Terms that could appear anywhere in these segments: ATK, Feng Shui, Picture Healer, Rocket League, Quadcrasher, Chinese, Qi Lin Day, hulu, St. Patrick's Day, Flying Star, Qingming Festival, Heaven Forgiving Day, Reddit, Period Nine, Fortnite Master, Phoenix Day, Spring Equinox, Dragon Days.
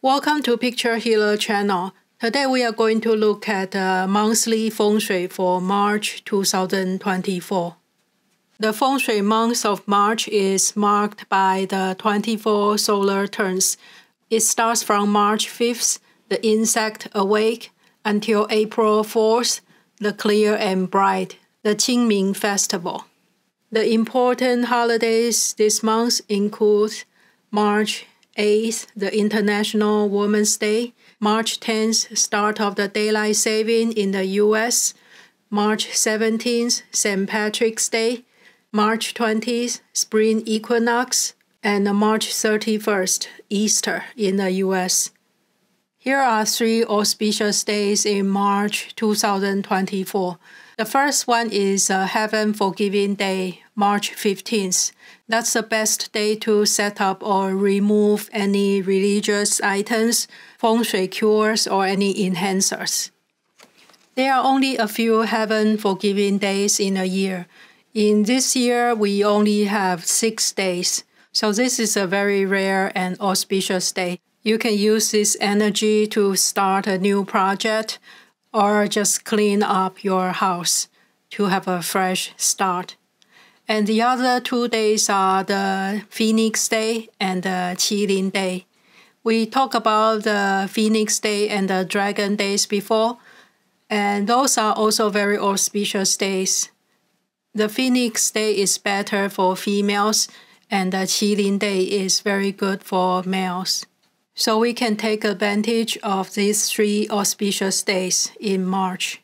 Welcome to Picture Healer channel. Today we are going to look at monthly Feng Shui for March 2024. The Feng Shui month of March is marked by the 24 solar turns. It starts from March 5th, the insect awake, until April 4th, the clear and bright, the Qingming Festival. The important holidays this month include March 8th, the International Women's Day, March 10th, start of the daylight saving in the US, March 17th, St. Patrick's Day, March 20th, Spring Equinox, and March 31st, Easter in the US. Here are three auspicious days in March 2024. The first one is Heaven Forgiving Day, March 15th. That's the best day to set up or remove any religious items, feng shui cures, or any enhancers. There are only a few Heaven Forgiving Days in a year. In this year, we only have 6 days. So this is a very rare and auspicious day. You can use this energy to start a new project, or just clean up your house to have a fresh start. And the other 2 days are the Phoenix Day and the Qi Lin Day. We talked about the Phoenix Day and the Dragon Days before, and those are also very auspicious days. The Phoenix Day is better for females, and the Qi Lin Day is very good for males. So we can take advantage of these three auspicious days in March.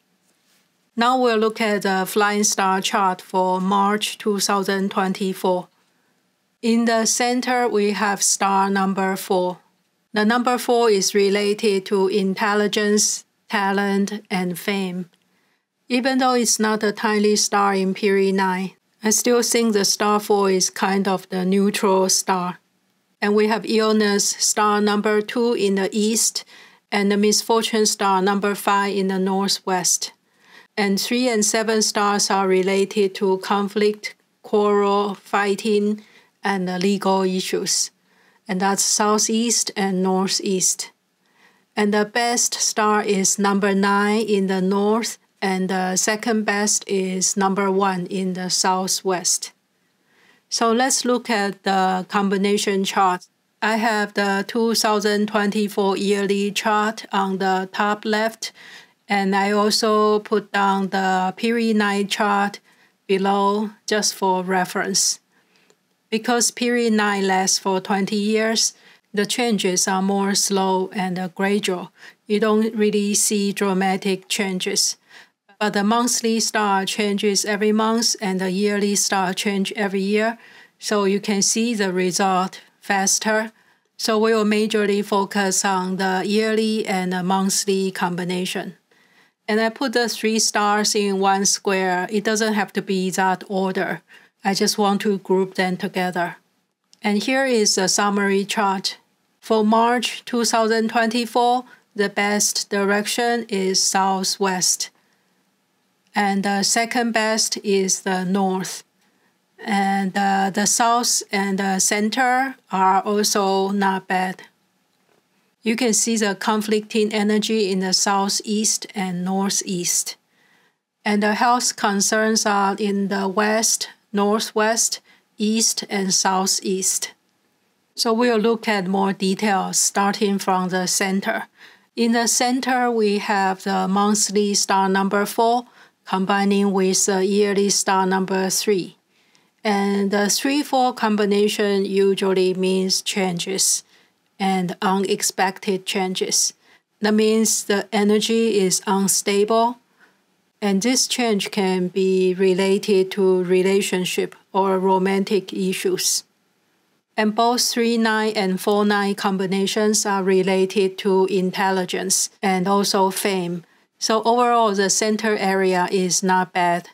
Now we'll look at the Flying Star chart for March 2024. In the center, we have star number 4. The number 4 is related to intelligence, talent, and fame. Even though it's not a tiny star in Period Nine, I still think the star 4 is kind of the neutral star. And we have illness star number 2 in the east, and the misfortune star number 5 in the northwest. And 3 and 7 stars are related to conflict, quarrel, fighting, and legal issues. And that's southeast and northeast. And the best star is number 9 in the north, and the second best is number 1 in the southwest. So let's look at the combination chart. I have the 2024 yearly chart on the top left, and I also put down the Period Nine chart below just for reference. Because Period Nine lasts for 20 years, the changes are more slow and gradual. You don't really see dramatic changes. But the monthly star changes every month, and the yearly star change every year, so you can see the result faster. So we will majorly focus on the yearly and the monthly combination. And I put the 3 stars in one square. It doesn't have to be that order. I just want to group them together. And here is a summary chart. For March 2024, the best direction is southwest. And the second best is the north. And the south and the center are also not bad. You can see the conflicting energy in the southeast and northeast. And the health concerns are in the west, northwest, east, and southeast. So we'll look at more details starting from the center. In the center, we have the monthly star number 4, combining with the yearly star number 3. And the 3-4 combination usually means changes and unexpected changes. That means the energy is unstable, and this change can be related to relationship or romantic issues. And both 3-9 and 4-9 combinations are related to intelligence and also fame. So overall, the center area is not bad.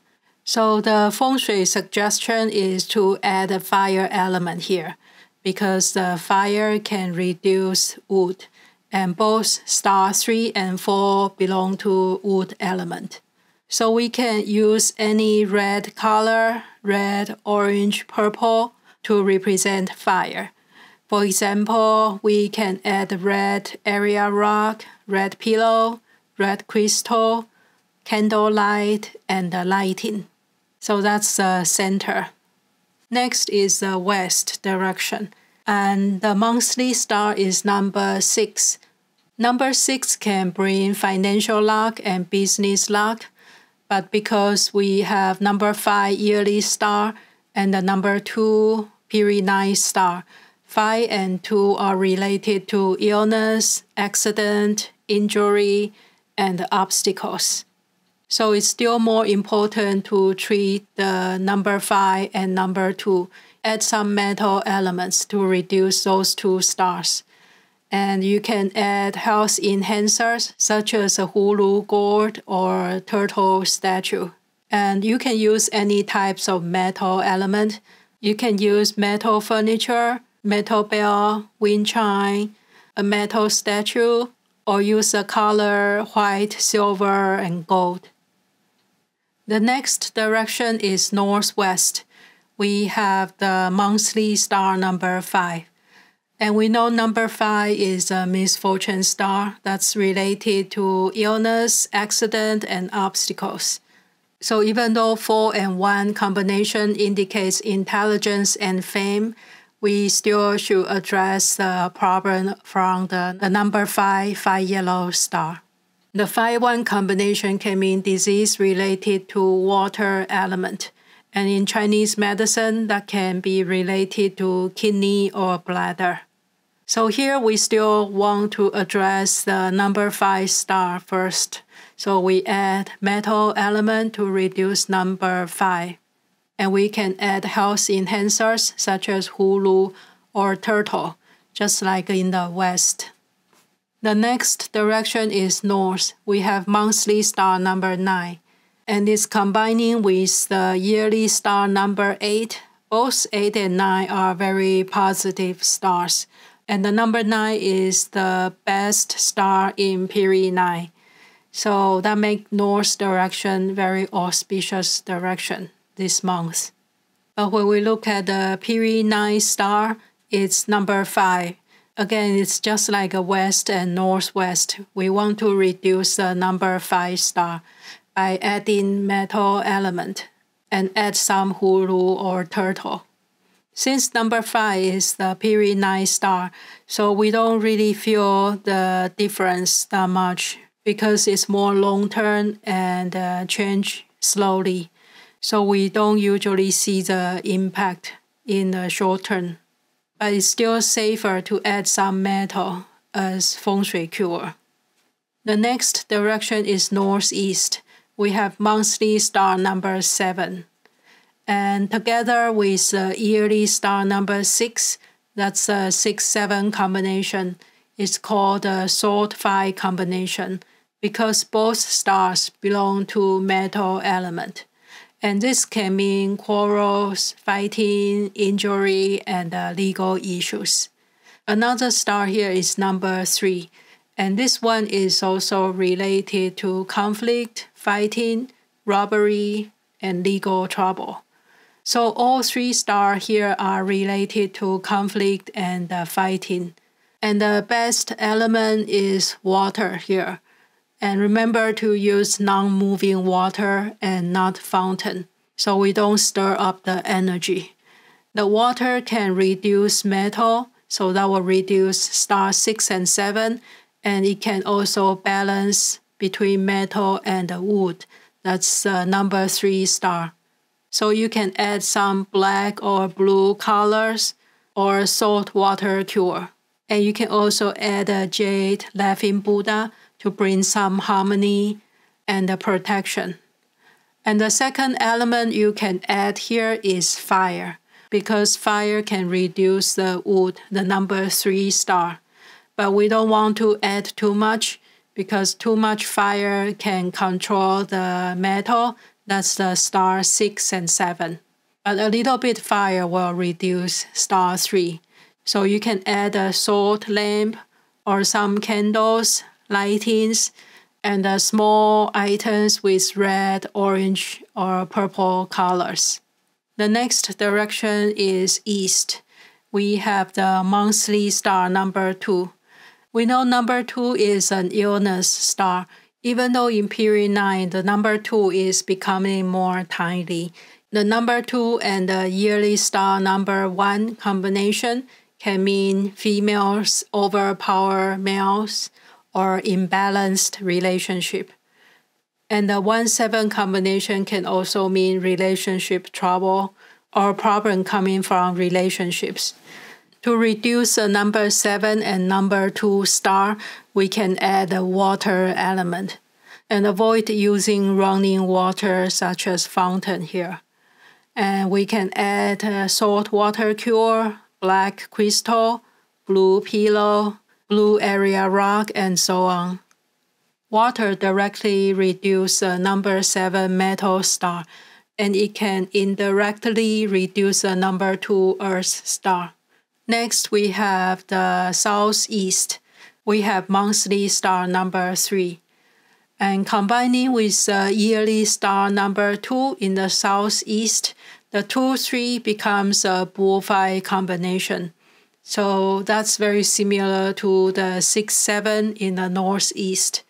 So the feng shui suggestion is to add a fire element here, because the fire can reduce wood, and both star 3 and 4 belong to wood element. So we can use any red color, red, orange, purple, to represent fire. For example, we can add red area rug, red pillow, red crystal, candle light, and lighting. So that's the center. Next is the west direction, and the monthly star is number 6. Number 6 can bring financial luck and business luck, but because we have number 5 yearly star and the number 2 period 9 star, 5 and 2 are related to illness, accident, injury, and obstacles. So it's still more important to treat the number 5 and number 2. Add some metal elements to reduce those two stars. And you can add health enhancers such as a hulu gourd or turtle statue. And you can use any types of metal element. You can use metal furniture, metal bell, wind chime, a metal statue, or use a color white, silver, and gold. The next direction is northwest. We have the monthly star number 5. And we know number 5 is a misfortune star that's related to illness, accident, and obstacles. So even though 4 and 1 combination indicates intelligence and fame, we still should address the problem from the number 5 yellow star. The 5-1 combination can mean disease related to water element. And in Chinese medicine, that can be related to kidney or bladder. So here we still want to address the number 5 star first. So we add metal element to reduce number 5. And we can add health enhancers such as hulu or turtle, just like in the west. The next direction is north. We have monthly star number 9. And it's combining with the yearly star number 8. Both 8 and 9 are very positive stars. And the number 9 is the best star in period 9. So that makes north direction very auspicious direction this month. But when we look at the period 9 star, it's number 5. Again, it's just like a west and northwest. We want to reduce the number 5 star by adding metal element and add some hulu or turtle. Since number 5 is the period 9 star, so we don't really feel the difference that much because it's more long-term and change slowly. So we don't usually see the impact in the short term. But it's still safer to add some metal as feng shui cure. The next direction is northeast. We have monthly star number 7. And together with the yearly star number 6, that's a 6-7 combination. It's called the sword 5 combination because both stars belong to metal element. And this can mean quarrels, fighting, injury, and legal issues. Another star here is number 3. And this one is also related to conflict, fighting, robbery, and legal trouble. So all 3 stars here are related to conflict and fighting. And the best element is water here. And remember to use non-moving water and not fountain, so we don't stir up the energy. The water can reduce metal, so that will reduce star 6 and 7, and it can also balance between metal and wood. That's number 3 star. So you can add some black or blue colors or salt water cure. And you can also add a jade laughing Buddha to bring some harmony and protection. And the second element you can add here is fire, because fire can reduce the wood, the number 3 star. But we don't want to add too much, because too much fire can control the metal, that's the star 6 and 7. But a little bit fire will reduce star 3. So you can add a salt lamp or some candles, lightings, and small items with red, orange, or purple colors. The next direction is east. we have the monthly star number 2. We know number 2 is an illness star. Even though in period 9, the number 2 is becoming more timely. The number 2 and the yearly star number 1 combination can mean females overpower males or imbalanced relationship. And the 1-7 combination can also mean relationship trouble or problem coming from relationships. To reduce the number 7 and number 2 star, we can add a water element and avoid using running water such as fountain here. And we can add salt water cure, black crystal, blue pillow, blue area rock, and so on. Water directly reduces the number 7 metal star, and it can indirectly reduce the number 2 earth star. Next, we have the southeast. We have monthly star number 3. And combining with the yearly star number 2 in the southeast, the 2-3 becomes a bullfight combination. So that's very similar to the 6-7 in the northeast.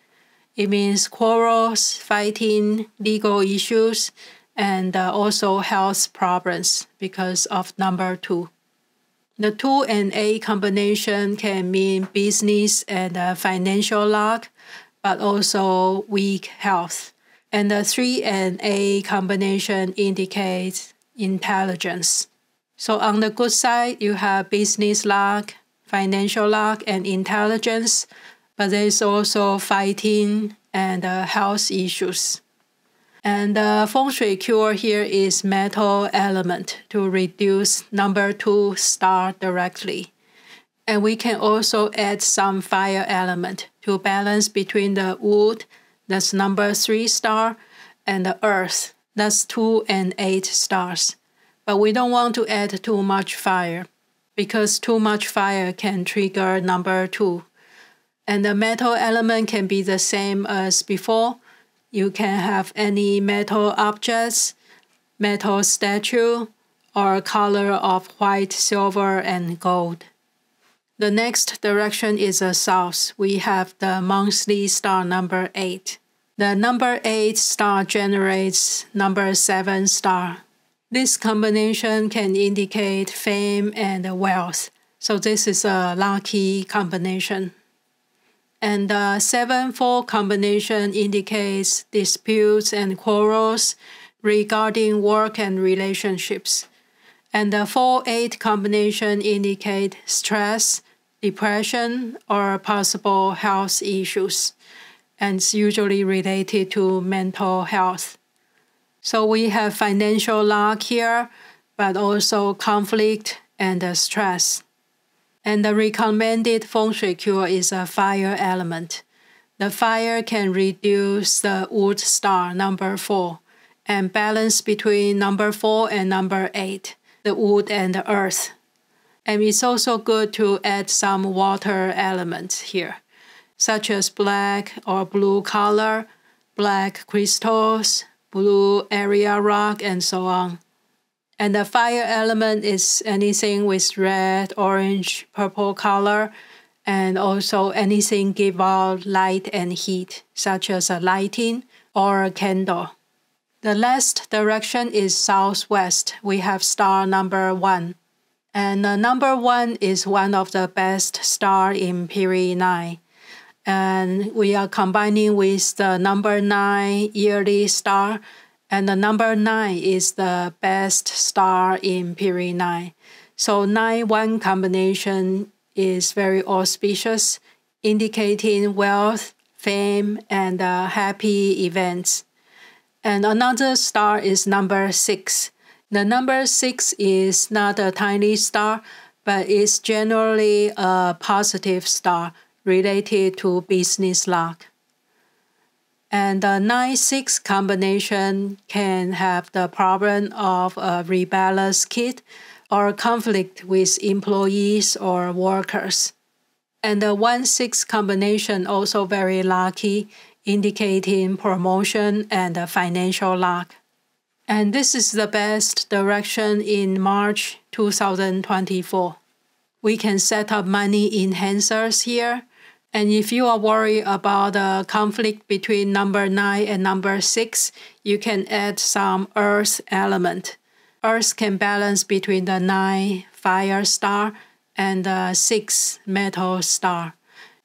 It means quarrels, fighting, legal issues, and also health problems because of number 2. The 2 and 8 combination can mean business and financial luck, but also weak health. And the 3 and 8 combination indicates intelligence. So on the good side, you have business luck, financial luck, and intelligence, but there's also fighting and health issues. And the feng shui cure here is metal element to reduce number 2 star directly. And we can also add some fire element to balance between the wood, that's number 3 star, and the earth, that's 2 and 8 stars. But we don't want to add too much fire, because too much fire can trigger number 2. And the metal element can be the same as before. You can have any metal objects, metal statue, or color of white, silver, and gold. The next direction is the south. We have the monthly star number 8. The number 8 star generates number 7 star. This combination can indicate fame and wealth. So this is a lucky combination. And the 7-4 combination indicates disputes and quarrels regarding work and relationships. And the 4-8 combination indicates stress, depression, or possible health issues, and it's usually related to mental health. So we have financial luck here, but also conflict and stress. And the recommended feng shui cure is a fire element. The fire can reduce the wood star number 4 and balance between number 4 and number 8, the wood and the earth. And it's also good to add some water elements here, such as black or blue color, black crystals, blue area rock, and so on. And the fire element is anything with red, orange, purple color, and also anything give out light and heat, such as a lighting or a candle. The last direction is southwest. We have star number 1. And number 1 is one of the best stars in period 9. And we are combining with the number 9 yearly star. And the number 9 is the best star in period 9. So 9-1 combination is very auspicious, indicating wealth, fame, and happy events. And another star is number 6. The number 6 is not a tiny star, but it's generally a positive star related to business luck. And the 9-6 combination can have the problem of a rebellious kid or conflict with employees or workers. And the 1-6 combination also very lucky, indicating promotion and financial luck. And this is the best direction in March 2024. We can set up money enhancers here. And if you are worried about a conflict between number 9 and number 6, you can add some earth element. Earth can balance between the 9 fire star and the 6 metal star.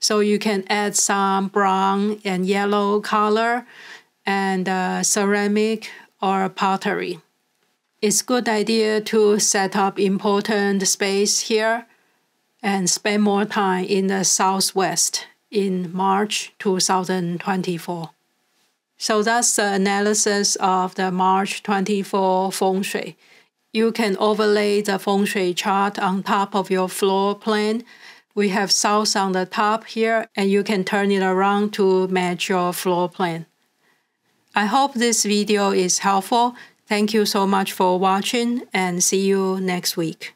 So you can add some brown and yellow color and ceramic or pottery. It's a good idea to set up important space here and spend more time in the Southwest in March 2024. So that's the analysis of the March 24 Feng Shui. You can overlay the Feng Shui chart on top of your floor plan. We have South on the top here, and you can turn it around to match your floor plan. I hope this video is helpful. Thank you so much for watching, and see you next week.